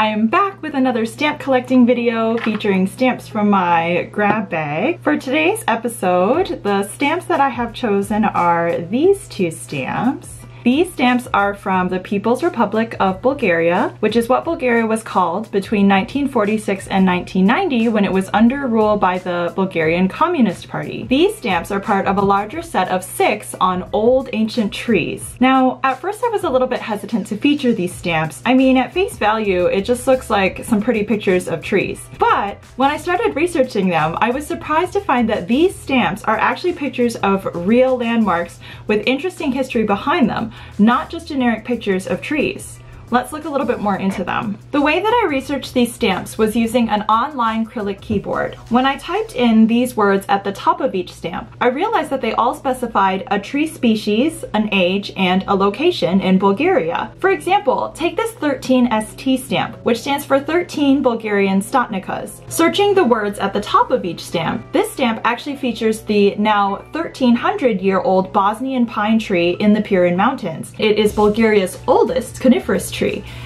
I am back with another stamp collecting video featuring stamps from my grab bag. For today's episode, the stamps that I have chosen are these two stamps. These stamps are from the People's Republic of Bulgaria, which is what Bulgaria was called between 1946 and 1990 when it was under rule by the Bulgarian Communist Party. These stamps are part of a larger set of 6 on old ancient trees. Now, at first I was a little bit hesitant to feature these stamps. I mean, at face value, it just looks like some pretty pictures of trees. But when I started researching them, I was surprised to find that these stamps are actually pictures of real landmarks with interesting history behind them. Not just generic pictures of trees. Let's look a little bit more into them. The way that I researched these stamps was using an online Klyach keyboard. When I typed in these words at the top of each stamp, I realized that they all specified a tree species, an age, and a location in Bulgaria. For example, take this 13ST stamp, which stands for 13 Bulgarian Stotnikas. Searching the words at the top of each stamp, this stamp actually features the now 1,300-year-old Bosnian pine tree in the Pirin Mountains. It is Bulgaria's oldest coniferous tree,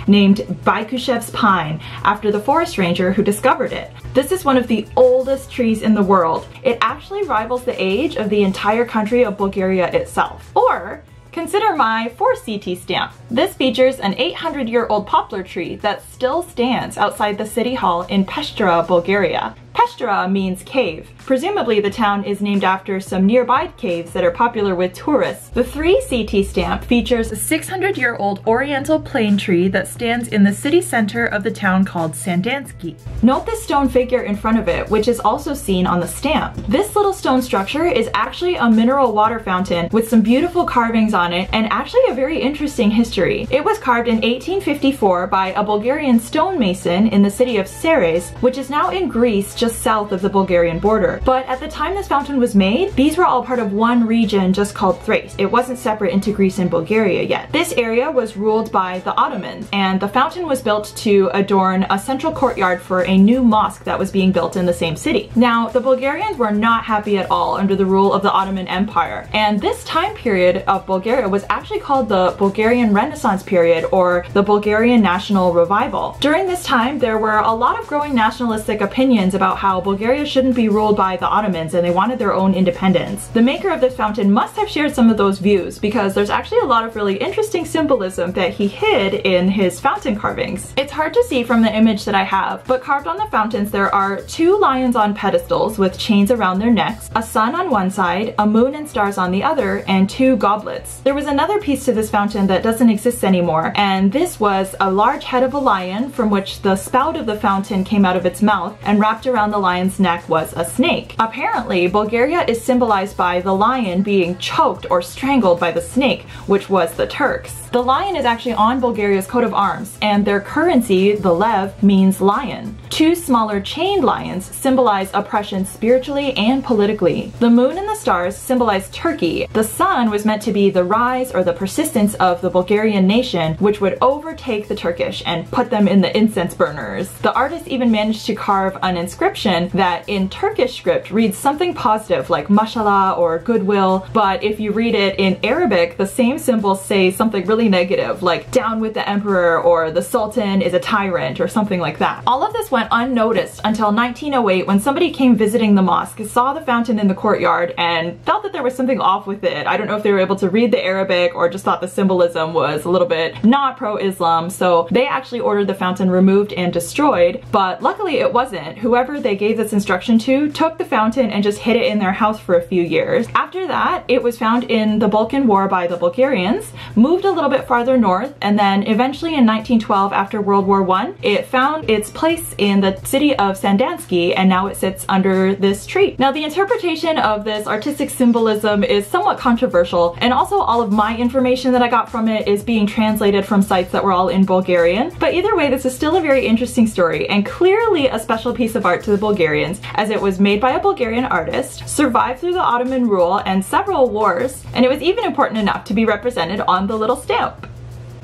named Baikushev's Pine after the forest ranger who discovered it. This is one of the oldest trees in the world. It actually rivals the age of the entire country of Bulgaria itself. Or consider my 4CT stamp. This features an 800-year-old poplar tree that still stands outside the city hall in Pestera, Bulgaria. Pestera means cave. Presumably the town is named after some nearby caves that are popular with tourists. The 3CT stamp features a 600-year-old oriental plane tree that stands in the city center of the town called Sandanski. Note this stone figure in front of it, which is also seen on the stamp. This little stone structure is actually a mineral water fountain with some beautiful carvings on it and actually a very interesting history. It was carved in 1854 by a Bulgarian stonemason in the city of Serres, which is now in Greece just south of the Bulgarian border. But at the time this fountain was made, these were all part of one region just called Thrace. It wasn't separate into Greece and Bulgaria yet. This area was ruled by the Ottomans, and the fountain was built to adorn a central courtyard for a new mosque that was being built in the same city. Now, the Bulgarians were not happy at all under the rule of the Ottoman Empire, and this time period of Bulgaria was actually called the Bulgarian Renaissance period, or the Bulgarian National Revival. During this time, there were a lot of growing nationalistic opinions about how Bulgaria shouldn't be ruled by the Ottomans and they wanted their own independence. The maker of this fountain must have shared some of those views because there's actually a lot of really interesting symbolism that he hid in his fountain carvings. It's hard to see from the image that I have, but carved on the fountains there are 2 lions on pedestals with chains around their necks, a sun on one side, a moon and stars on the other, and 2 goblets. There was another piece to this fountain that doesn't exist anymore, and this was a large head of a lion from which the spout of the fountain came out of its mouth, and wrapped around the lion's neck was a snake. Apparently, Bulgaria is symbolized by the lion being choked or strangled by the snake, which was the Turks. The lion is actually on Bulgaria's coat of arms, and their currency, the lev, means lion. 2 smaller chained lions symbolize oppression spiritually and politically. The moon and the stars symbolize Turkey. The sun was meant to be the rise or the persistence of the Bulgarian nation, which would overtake the Turkish and put them in the incense burners. The artist even managed to carve an inscription that in Turkish script reads something positive like mashallah or goodwill, but if you read it in Arabic, the same symbols say something really negative, like down with the emperor or the sultan is a tyrant or something like that. All of this went unnoticed until 1908 when somebody came visiting the mosque, saw the fountain in the courtyard, and felt that there was something off with it. I don't know if they were able to read the Arabic or just thought the symbolism was a little bit not pro-Islam, so they actually ordered the fountain removed and destroyed, but luckily it wasn't. Whoever they gave this instruction to took the fountain and just hid it in their house for a few years. After that, it was found in the Balkan War by the Bulgarians, moved a little bit farther north, and then eventually in 1912 after World War I, it found its place in the city of Sandanski, and now it sits under this tree. Now, the interpretation of this artistic symbolism is somewhat controversial, and also all of my information that I got from it is being translated from sites that were all in Bulgarian, but either way, this is still a very interesting story and clearly a special piece of art to the Bulgarians, as it was made by a Bulgarian artist, survived through the Ottoman rule and several wars, and it was even important enough to be represented on the little stamp.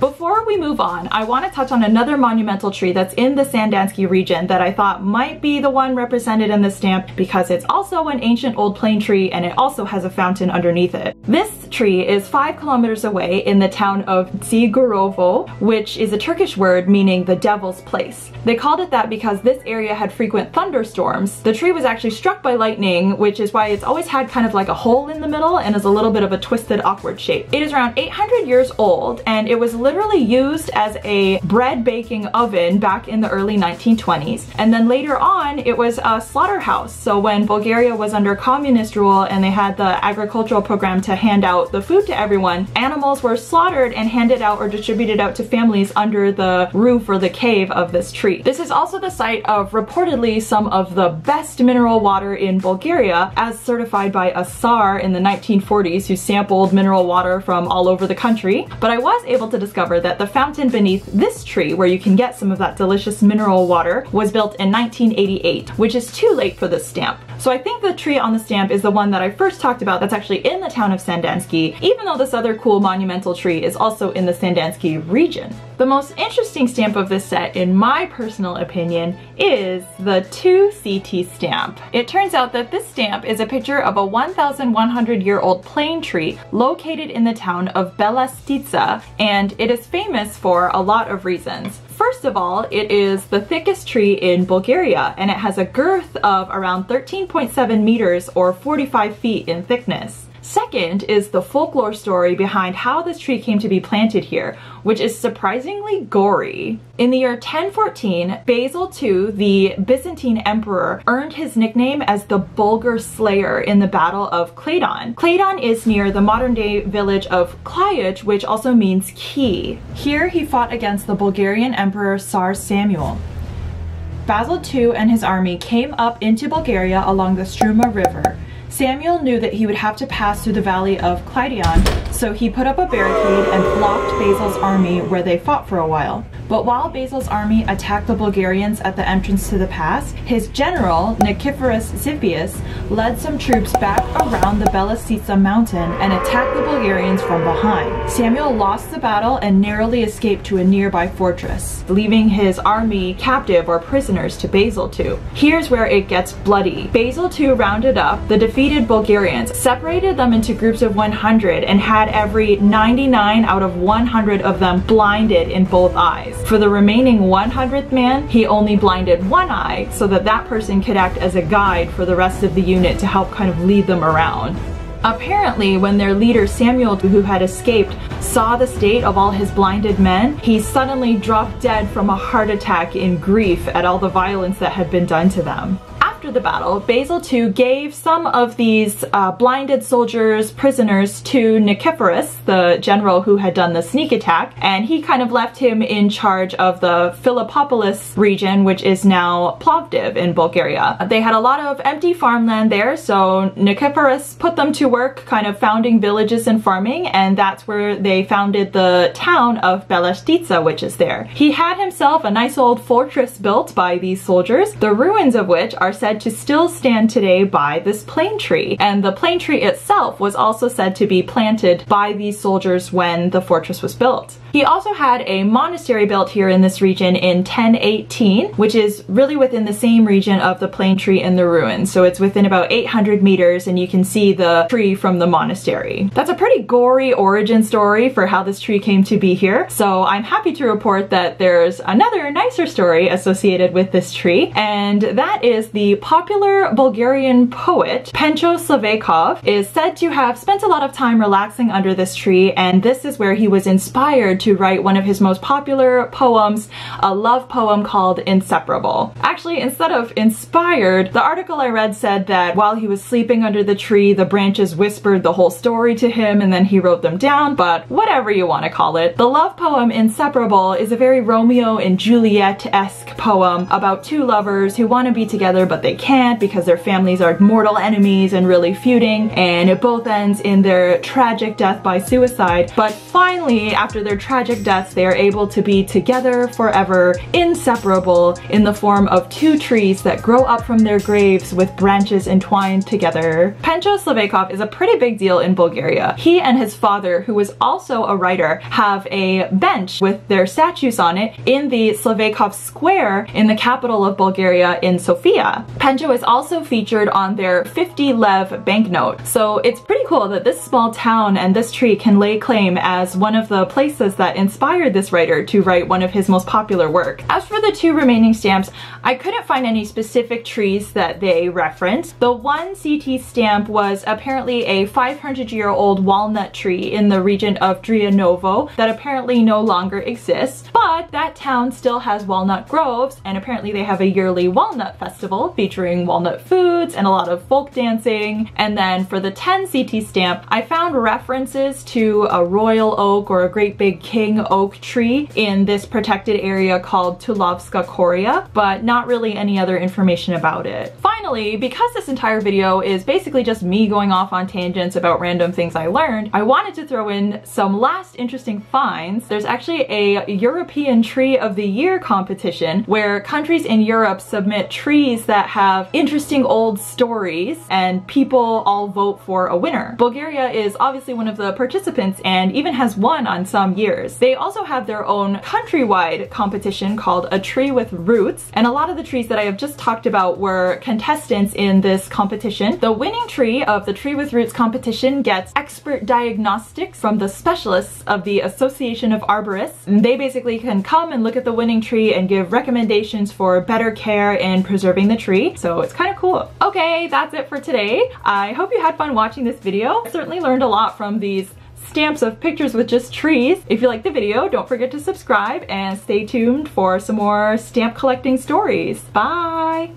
Before we move on, I want to touch on another monumental tree that's in the Sandanski region that I thought might be the one represented in the stamp because it's also an ancient old plane tree and it also has a fountain underneath it. This tree is 5 kilometers away in the town of Tsigorovo, which is a Turkish word meaning the devil's place. They called it that because this area had frequent thunderstorms. The tree was actually struck by lightning, which is why it's always had kind of like a hole in the middle and is a little bit of a twisted, awkward shape. It is around 800 years old and it was literally used as a bread baking oven back in the early 1920s. And then later on, it was a slaughterhouse. So when Bulgaria was under communist rule and they had the agricultural program to hand out the food to everyone, animals were slaughtered and handed out or distributed out to families under the roof or the cave of this tree. This is also the site of reportedly some of the best mineral water in Bulgaria, as certified by a Tsar in the 1940s who sampled mineral water from all over the country. But I was able to discover that the fountain beneath this tree, where you can get some of that delicious mineral water, was built in 1988, which is too late for this stamp. So I think the tree on the stamp is the one that I first talked about that's actually in the town of Sandanski, even though this other cool monumental tree is also in the Sandanski region. The most interesting stamp of this set, in my personal opinion, is the 2CT stamp. It turns out that this stamp is a picture of a 1,100-year-old plane tree located in the town of Belasitsa, and it is famous for a lot of reasons. First of all, it is the thickest tree in Bulgaria, and it has a girth of around 13.7 meters or 45 feet in thickness. Second is the folklore story behind how this tree came to be planted here, which is surprisingly gory. In the year 1014, Basil II, the Byzantine emperor, earned his nickname as the Bulgar Slayer in the Battle of Kleidion. Kleidion is near the modern-day village of Klyach, which also means key. Here he fought against the Bulgarian Emperor Tsar Samuel. Basil II and his army came up into Bulgaria along the Struma River. Samuel knew that he would have to pass through the valley of Kleidion, so he put up a barricade and blocked Basil's army where they fought for a while. But while Basil's army attacked the Bulgarians at the entrance to the pass, his general, Nikephoros Zimiskes, led some troops back around the Belasitsa mountain and attacked the Bulgarians from behind. Samuel lost the battle and narrowly escaped to a nearby fortress, leaving his army captive or prisoners to Basil II. Here's where it gets bloody. Basil II rounded up the defeated Bulgarians, separated them into groups of 100, and had every 99 out of 100 of them blinded in both eyes. For the remaining 100th man, he only blinded one eye so that that person could act as a guide for the rest of the unit to help kind of lead them around. Apparently, when their leader Samuel, who had escaped, saw the state of all his blinded men, he suddenly dropped dead from a heart attack in grief at all the violence that had been done to them. After the battle, Basil II gave some of these blinded soldiers prisoners to Nikephoros, the general who had done the sneak attack, and he kind of left him in charge of the Philippopolis region, which is now Plovdiv in Bulgaria. They had a lot of empty farmland there, so Nikephoros put them to work kind of founding villages and farming, and that's where they founded the town of Belasitsa, which is there. He had himself a nice old fortress built by these soldiers, the ruins of which are said to still stand today by this plane tree. And the plane tree itself was also said to be planted by these soldiers when the fortress was built. He also had a monastery built here in this region in 1018, which is really within the same region of the plane tree and the ruins. So it's within about 800 meters and you can see the tree from the monastery. That's a pretty gory origin story for how this tree came to be here. So I'm happy to report that there's another nicer story associated with this tree, and that is the popular Bulgarian poet Pencho Slaveykov is said to have spent a lot of time relaxing under this tree, and this is where he was inspired to write one of his most popular poems, a love poem called Inseparable. Actually, instead of inspired, the article I read said that while he was sleeping under the tree, the branches whispered the whole story to him and then he wrote them down, but whatever you want to call it. The love poem Inseparable is a very Romeo and Juliet-esque poem about two lovers who want to be together but they can't because their families are mortal enemies and really feuding, and it both ends in their tragic death by suicide. But finally, after their tragic deaths, they are able to be together forever, inseparable, in the form of two trees that grow up from their graves with branches entwined together. Pencho Slaveykov is a pretty big deal in Bulgaria. He and his father, who was also a writer, have a bench with their statues on it in the Slaveykov Square in the capital of Bulgaria in Sofia. Pencho is also featured on their 50 lev banknote. So it's pretty cool that this small town and this tree can lay claim as one of the places that inspired this writer to write one of his most popular work. As for the two remaining stamps, I couldn't find any specific trees that they reference. The one CT stamp was apparently a 500-year-old walnut tree in the region of Drianovo that apparently no longer exists, but that town still has walnut groves, and apparently they have a yearly walnut festival featuring walnut foods and a lot of folk dancing. And then for the 10 CT stamp, I found references to a royal oak or a great big king oak tree in this protected area called Tulovska Koria, but not really any other information about it. Finally, because this entire video is basically just me going off on tangents about random things I learned, I wanted to throw in some last interesting finds. There's actually a European Tree of the Year competition where countries in Europe submit trees that have interesting old stories, and people all vote for a winner. Bulgaria is obviously one of the participants and even has won on some years. They also have their own countrywide competition called A Tree with Roots, and a lot of the trees that I have just talked about were contestants in this competition. The winning tree of the Tree with Roots competition gets expert diagnostics from the specialists of the Association of Arborists, and they basically can come and look at the winning tree and give recommendations for better care in preserving the tree, so it's kind of cool. Okay, that's it for today. I hope you had fun watching this video. I certainly learned a lot from these stamps of pictures with just trees. If you liked the video, don't forget to subscribe and stay tuned for some more stamp collecting stories. Bye!